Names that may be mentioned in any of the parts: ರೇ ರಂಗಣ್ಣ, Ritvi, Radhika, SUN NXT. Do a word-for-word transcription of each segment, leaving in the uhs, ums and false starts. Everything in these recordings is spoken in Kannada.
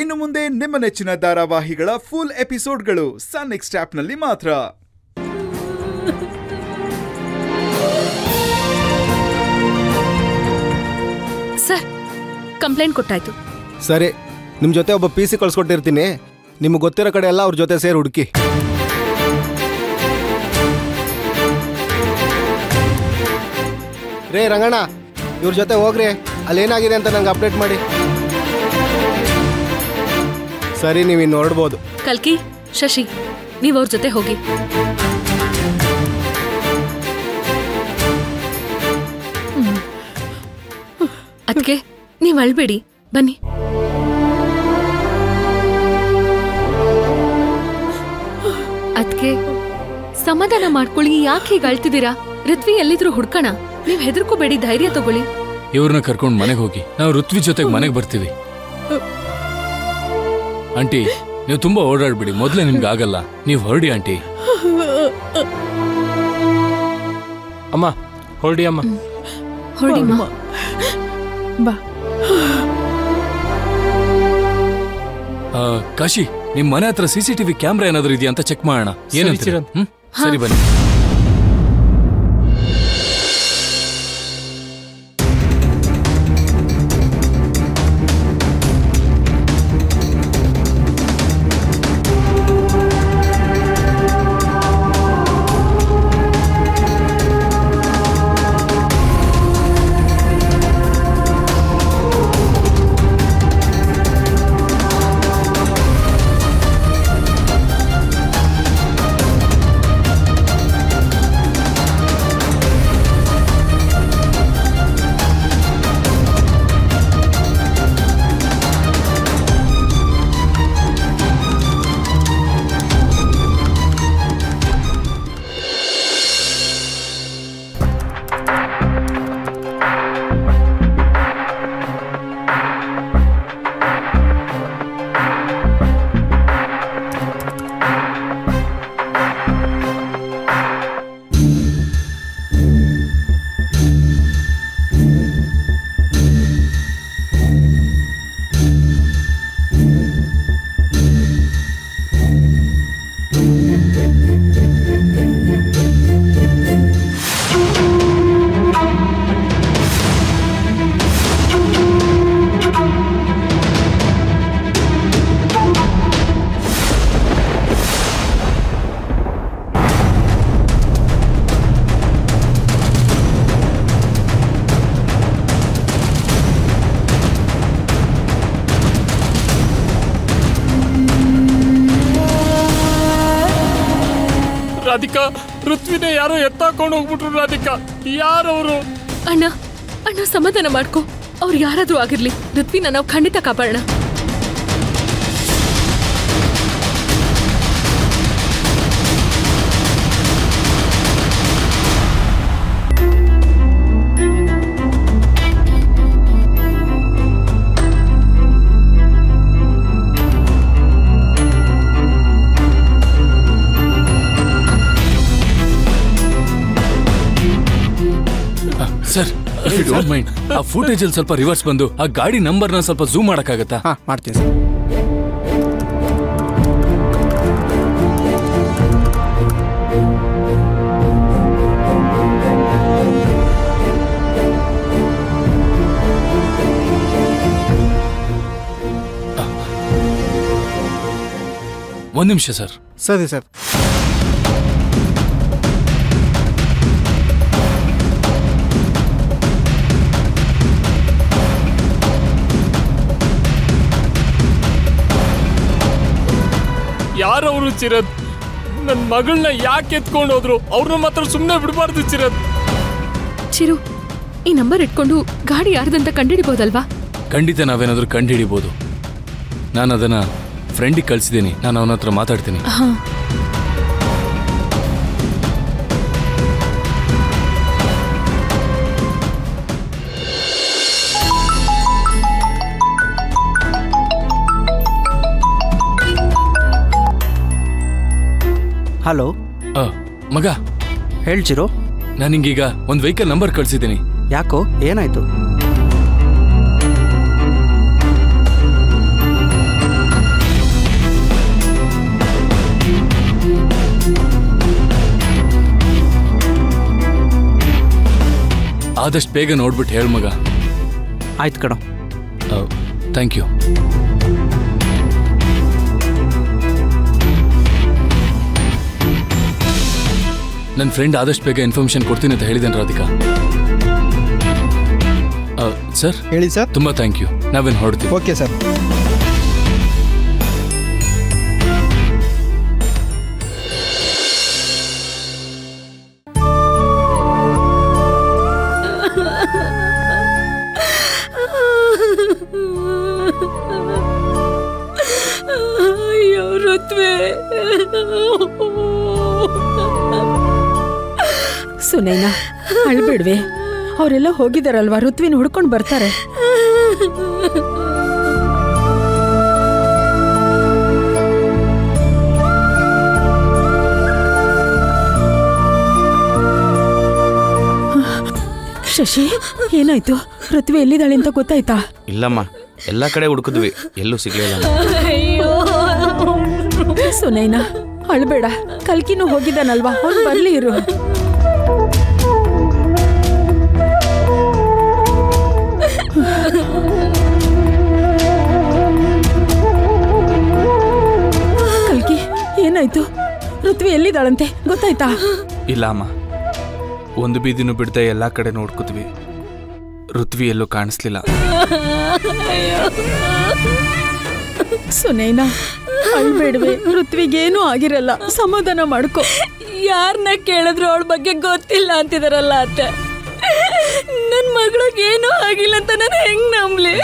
ಇನ್ನು ಮುಂದೆ ನಿಮ್ಮ ನೆಚ್ಚಿನ ಧಾರಾವಾಹಿಗಳ ಫುಲ್ ಎಪಿಸೋಡ್ಗಳು ಸನ್ ನೆಕ್ಸ್ಟ್ ಆಪ್ ನಲ್ಲಿ ಮಾತ್ರ. ಸರ್ ಕಂಪ್ಲೇಂಟ್ ಕೊಟ್ಟಾಯ್ತು. ಸರಿ, ನಿಮ್ಮ ಜೊತೆ ಒಬ್ಬ ಪಿಸಿ ಕಳಿಸ್ಕೊಟ್ಟಿರ್ತೀನಿ, ನಿಮಗೆ ಗೊತ್ತಿರೋ ಕಡೆ ಎಲ್ಲ ಅವ್ರ ಜೊತೆ ಸೇರಿ ಹುಡುಕಿ. ರೇ ರಂಗಣ್ಣ, ಇವ್ರ ಜೊತೆ ಹೋಗ್ರಿ, ಅಲ್ಲೇನಾಗಿದೆ ಅಂತ ನಂಗೆ ಅಪ್ಡೇಟ್ ಮಾಡಿ. ಸರಿ, ನೀವು ಇನ್ನು ಹೊರಡ್ಬೋದು. ಕಲ್ಕಿ, ಶಶಿ, ನೀವು ಅವ್ರ ಜೊತೆ ಹೋಗಿ. ಅದಕ್ಕೆ ನೀವು ಅಳ್ಬೇಡಿ, ಬನ್ನಿ. ಅದಕ್ಕೆ ಸಮಾಧಾನ ಮಾಡ್ಕೊಳ್ಳಿ. ಯಾಕೆ ಹೀಗೆ ಅಳ್ತಿದ್ದೀರಾ? ಋತ್ವಿ ಎಲ್ಲಿದ್ರು ಹುಡ್ಕೋಣ, ನೀವು ಹೆದರ್ಕೋಬೇಡಿ, ಧೈರ್ಯ ತಗೊಳ್ಳಿ. ಇವ್ರನ್ನ ಕರ್ಕೊಂಡು ಮನೆಗೆ ಹೋಗಿ, ನಾವು ಋತ್ವಿ ಜೊತೆಗೆ ಮನೆಗೆ ಬರ್ತೀವಿ. ಆಂಟಿ, ನೀವು ತುಂಬಾ ಓಡಾಡ್ಬಿಡಿ, ಮೊದಲೇ ನಿಮ್ಗೆ ಆಗಲ್ಲ, ನೀವು ಹೊರಡಿ ಆಂಟಿ. ಅಮ್ಮ ಹೊರಡಿ, ಅಮ್ಮ ಹೊರಡಿ, ಬಾ. ಕಾಶಿ, ನಿಮ್ಮ ಮನೆ ಹತ್ರ ಸಿಸಿಟಿವಿ ಕ್ಯಾಮ್ರಾ ಏನಾದರೂ ಇದೆಯಾ ಅಂತ ಚೆಕ್ ಮಾಡೋಣ. ಏನಂತೀರ? ಸರಿ ಬನ್ನಿ. ರಾಧಿಕಾ, ಋತ್ವಿನೇ ಯಾರೋ ಎತ್ತಾಕೊಂಡು ಹೋಗ್ಬಿಟ್ರು. ರಾಧಿಕಾ, ಯಾರವರು? ಅಣ್ಣ ಅಣ್ಣ, ಸಮಾಧಾನ ಮಾಡ್ಕೊ. ಅವ್ರು ಯಾರಾದ್ರೂ ಆಗಿರ್ಲಿ, ಋತ್ವಿನ ನಾವು ಖಂಡಿತ ಕಾಪಾಡೋಣ. Sir, if you don't mind, ಆ ಫುಟೇಜ್ ಅಲ್ಲಿ ಸ್ವಲ್ಪ ರಿವರ್ಸ್ ಬಂದು ಆ ಗಾಡಿ ನಂಬರ್ ನ ಸ್ವಲ್ಪ ಝೂಮ್ ಮಾಡಕ್ಕಾಗತ್ತಾ? ಹಾ, ಮಾಡ್ತೀನಿ ಸರ್. ಒಂದ್ ನಿಮಿಷ ಸರ್. ಸರಿ ಸರ್. ಯಾರವರು ಚಿರತ್? ನನ್ನ ಮಗಳನ್ನ ಯಾಕೆ ಎತ್ಕೊಂಡು ಹೋದ್ರು? ಅವ್ರನ್ನ ಮಾತ್ರ ಸುಮ್ಮನೆ ಬಿಡಬಾರ್ದು ಚಿರತ್. ಚಿರು, ಈ ನಂಬರ್ ಇಟ್ಕೊಂಡು ಗಾಡಿ ಯಾರ್ದಂತ ಕಂಡುಹಿಡಿಬೋದಲ್ವಾ? ಖಂಡಿತ ನಾವೇನಾದ್ರೂ ಕಂಡುಹಿಡಿಬೋದು. ನಾನು ಅದನ್ನ ಫ್ರೆಂಡಿಗೆ ಕಳಿಸಿದ್ದೀನಿ, ನಾನು ಅವನ ಹತ್ರ ಮಾತಾಡ್ತೀನಿ. ಹಲೋ ಮಗ, ಹೇಳ್ಚಿರೋ. ನಾನು ಹಿಂಗೀಗ ಒಂದು ವೆಹಿಕಲ್ ನಂಬರ್ ಕಳಿಸಿದ್ದೀನಿ. ಯಾಕೋ ಏನಾಯ್ತು? ಆದಷ್ಟು ಬೇಗ ನೋಡ್ಬಿಟ್ಟು ಹೇಳು ಮಗ. ಆಯ್ತು ಕಣೋ. Thank you. ನನ್ನ ಫ್ರೆಂಡ್ ಆದಷ್ಟು ಬೇಗ ಇನ್ಫಾರ್ಮೇಶನ್ ಕೊಡ್ತೀನಿ ಅಂತ ಹೇಳಿದೆನು ರಾಧಿಕಾ. ಸರ್ ಹೇಳಿ ಸರ್. ತುಂಬ ಥ್ಯಾಂಕ್ ಯು. ನಾವೇನು ಹೊರಡ್ತೀವಿ. Okay sir. ಸುನೈನಾ ಅಳ್ಬೇಡ್ವೆ, ಅವರೆಲ್ಲ ಹೋಗಿದಾರಲ್ವಾ, ಋತ್ವಿನ ಹುಡ್ಕೊಂಡು ಬರ್ತಾರೆ. ಶಶಿ ಏನಾಯ್ತು, ಋತ್ವಿ ಎಲ್ಲಿದ್ದಾಳೆ ಅಂತ ಗೊತ್ತಾಯ್ತಾ? ಇಲ್ಲಮ್ಮ, ಎಲ್ಲ ಕಡೆ ಹುಡುಕಿದ್ವಿ, ಎಲ್ಲೂ ಸಿಗ್ಲಿಲ್ಲ. ಸುನೈನಾ ಅಳ್ಬೇಡ, ಕಲ್ಕಿನೂ ಹೋಗಿದ್ದಾನಲ್ವಾ, ಅವ್ನು ಬರ್ಲಿ ಇರು. ಕಲ್ಕಿ ಏನಾಯ್ತು, ಋತ್ವಿ ಎಲ್ಲಿದ್ದಾಳಂತೆ ಗೊತ್ತಾಯ್ತಾ? ಇಲ್ಲ ಅಮ್ಮ, ಒಂದು ಬೀದಿನೂ ಬಿಡ್ತಾ ಎಲ್ಲ ಕಡೆ ನೋಡ್ಕೊತೀವಿ, ಋತ್ವಿ ಎಲ್ಲೂ ಕಾಣಿಸ್ಲಿಲ್ಲ. ಸುನೈನಾ ಅಳ್ಬೇಡವೆ, ಋತ್ವಿಗೇನೂ ಆಗಿರಲ್ಲ, ಸಮಾಧಾನ ಮಾಡ್ಕೊ. ಯಾರನ್ನ ಕೇಳಿದ್ರು ಅವಳ ಬಗ್ಗೆ ಗೊತ್ತಿಲ್ಲ ಅಂತಿದಾರಲ್ಲ ಅತ್ತೆ, ನನ್ನ ಮಗಳಿಗೆ ಏನೂ ಆಗಿಲ್ಲ ಅಂತ ನಾನು ಹೆಂಗ್ ನಂಬ್ಲಿ?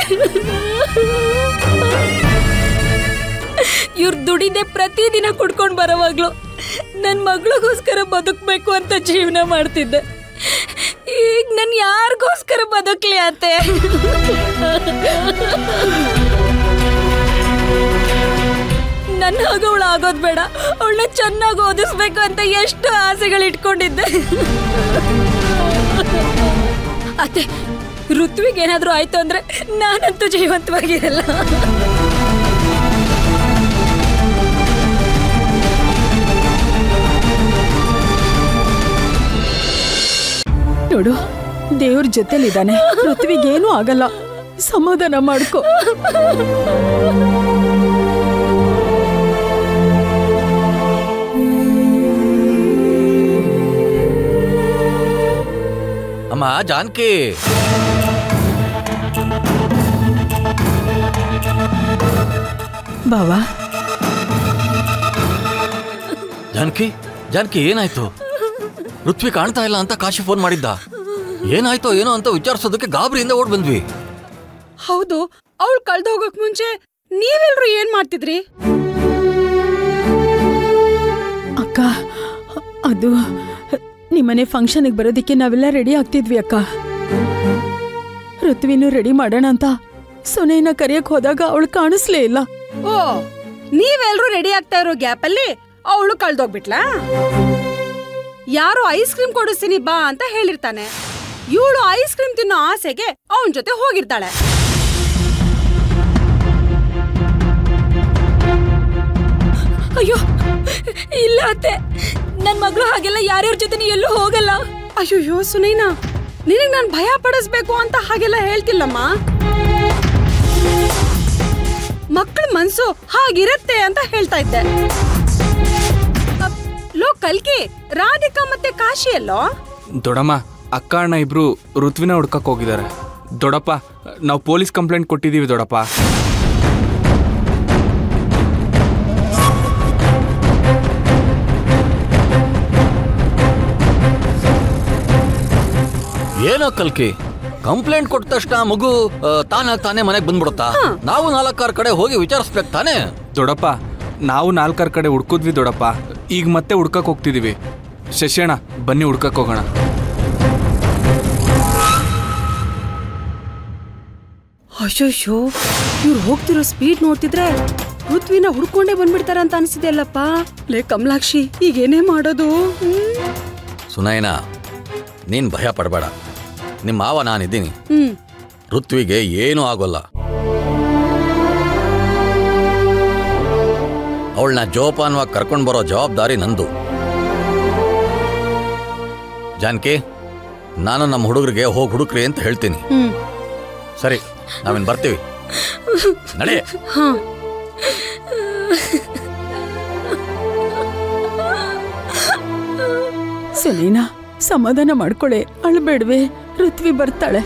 ಇವ್ರು ದುಡಿದೆ ಪ್ರತಿದಿನ ಕುಡ್ಕೊಂಡು ಬರೋವಾಗ್ಲು ನನ್ನ ಮಗಳಿಗೋಸ್ಕರ ಬದುಕಬೇಕು ಅಂತ ಜೀವನ ಮಾಡ್ತಿದ್ದೆ, ಈಗ ನಾನು ಯಾರಿಗೋಸ್ಕರ ಬದುಕಲಿ ಅತ್ತೆ? ನನ್ನ ಹಾಗೆ ಅವಳು ಆಗೋದು ಬೇಡ, ಅವಳನ್ನ ಚೆನ್ನಾಗಿ ಓದಿಸ್ಬೇಕು ಅಂತ ಎಷ್ಟು ಆಸೆಗಳು ಇಟ್ಕೊಂಡಿದ್ದೆ. ಅತ್ತೆ, ಋತ್ವಿಗೆ ಏನಾದರೂ ಆಯಿತು ಅಂದರೆ ನಾನಂತೂ ಜೀವಂತವಾಗಿರಲ್ಲ. ನೋಡು, ದೇವ್ರ ಜೊತೆಲಿದ್ದಾನೆ, ಋತ್ವಿಗೇನೂ ಆಗಲ್ಲ, ಸಮಾಧಾನ ಮಾಡ್ಕೊ. ಅಮ್ಮ ಜಾನಕಿ, ಬಾವಾ. ಜಾನಕಿ ಜಾನಕಿ ಏನಾಯ್ತು? ಋತ್ವಿ ಕಾಣ್ತಾ ಇಲ್ಲ ಅಂತ ಕಾಶಿ ಫೋನ್ ಮಾಡಿದ್ದ, ಏನಾಯ್ತೋ ಏನೋ ಅಂತ ವಿಚಾರಿಸೋದಕ್ಕೆ ಗಾಬರಿಯಿಂದ ಓಡ್ ಬಂದ್ವಿ. ಹೌದು, ಅವಳು ಕಳ್ದ ಹೋಗಕ್ ಮುಂಚೆ ನೀವೆಲ್ರು ಏನ್ ಮಾಡ್ತಿದ್ರಿ? ಅಕ್ಕ, ಅದು ನಿಮ್ಮನೆ ಫಂಕ್ಷನ್ಗೆ ಬರೋದಕ್ಕೆ ನಾವೆಲ್ಲ ರೆಡಿ ಆಗ್ತಿದ್ವಿ ಅಕ್ಕ. ಋತ್ವಿನೂ ರೆಡಿ ಮಾಡೋಣ ಅಂತ ಸುನೇನ ಕರೆಯಕ್ ಹೋದಾಗ ಅವಳು ಕಾಣಿಸ್ಲೇ ಇಲ್ಲ. ಓ, ನೀವೆಲ್ರೂ ರೆಡಿ ಆಗ್ತಾ ಇರೋ ಗ್ಯಾಪ್ ಅಲ್ಲಿ ಅವಳು ಕಳ್ದೋಗ್ಬಿಟ್ಲಾ? ಯಾರೋ ಐಸ್ ಕ್ರೀಮ್ ಕೊಡಿಸ್ತೀನಿ ಬಾ ಅಂತ ಹೇಳಿರ್ತಾನೆ, ಇವಳು ಐಸ್ ಕ್ರೀಮ್ ತಿನ್ನೋ ಆಸೆಗೆ ಅವನ್ ಜೊತೆ ಹೋಗಿರ್ತಾಳೆ. ಅಯ್ಯೋ ಇಲ್ಲ ಅತ್ತೆ, ನನ್ನ ಮಗಳು ಹಾಗೆಲ್ಲ ಯಾರ್ಯಾರ ಜೊತೆ ಎಲ್ಲೂ ಹೋಗಲ್ಲ. ಅಯ್ಯೋ ಸುನೈನಾ, ನಿನಗೆ ನಾನು ಭಯ ಪಡಿಸ್ಬೇಕು ಅಂತ ಹಾಗೆಲ್ಲ ಹೇಳ್ತಿಲ್ಲಮ್ಮ, ಮಕ್ಕಳ ಮನ್ಸು ಹಾಗಿರತ್ತೆ ಅಂತ ಹೇಳ್ತಾ ಇದ್ದೆ. ಲೋ ಕಲ್ಕಿ, ರಾಧಿಕಾ ಮತ್ತೆ ಕಾಶಿ ಎಲ್ಲೋ? ದೊಡಮ್ಮ, ಅಕ್ಕ ಅಣ್ಣ ಇಬ್ರು ಋತ್ವಿನ ಹುಡ್ಕಕ್ ಹೋಗಿದ್ದಾರೆ ದೊಡಪ್ಪ. ನಾವು ಪೊಲೀಸ್ ಕಂಪ್ಲೇಂಟ್ ಕೊಟ್ಟಿದ್ದೀವಿ ದೊಡಪ್ಪ. ಏನೋ ಕಲ್ಕಿ, ಕಂಪ್ಲೇಂಟ್ ಕೊಟ್ಟ ತಕ್ಷಣ ಮಗು ತಾನಾಗ್ ತಾನೇ ಮನೆಗೆ ಬಂದ್ಬಿಡುತ್ತಾ? ನಾವು ನಾಲ್ಕಾರು ಕಡೆ ಹೋಗಿ ವಿಚಾರಿಸ್ಬೇಕು ತಾನೇ ದೊಡಪ್ಪ. ನಾವು ನಾಲ್ಕಾರು ಕಡೆ ಹುಡ್ಕಿದ್ವಿ ದೊಡಪ್ಪ, ಈಗ ಮತ್ತೆ ಹುಡ್ಕಕ್ ಹೋಗ್ತಿದೀವಿ. ಶಶಿಯಣ್ಣ ಬನ್ನಿ, ಹುಡ್ಕಕ್ ಹೋಗೋಣ. ಅಶೋಶೋ, ಇವ್ರು ಹೋಗ್ತಿರೋ ಸ್ಪೀಡ್ ನೋಡ್ತಿದ್ರೆ ಋತ್ವಿನ ಹುಡ್ಕೊಂಡೇ ಬಂದ್ಬಿಡ್ತಾರ ಅಂತ ಅನ್ಸಿದೆ ಅಲ್ಲಪ್ಪ. ಲೇ ಕಮಲಾಕ್ಷಿ, ಈಗೇನೇ ಮಾಡೋದು? ಸುನೈನಾ, ನೀನ್ ಭಯ ಪಡಬೇಡ, ನಿಮ್ಮ ಮಾವ ನಾನಿದ್ದೀನಿ, ಋತ್ವಿಗೆ ಏನೂ ಆಗೋಲ್ಲ. ಅವಳನ್ನ ಜೋಪಾನವಾಗಿ ಕರ್ಕೊಂಡು ಬರೋ ಜವಾಬ್ದಾರಿ ನಂದು. ಜಾನಕಿ, ನಾನು ನಮ್ಮ ಹುಡುಗರಿಗೆ ಹೋಗಿ ಹುಡುಕ್ರಿ ಅಂತ ಹೇಳ್ತೀನಿ. ಸರಿ ನಾವೇನ್ ಬರ್ತೀವಿ ನಡಿ. ಹಾಂ ಸೆಲೀನಾ ಸಮಾಧಾನ ಮಾಡ್ಕೊಳ್ಳೆ, ಅಳಬೇಡವೆ, ಋತ್ವಿ ಬರ್ತಾಳೆ.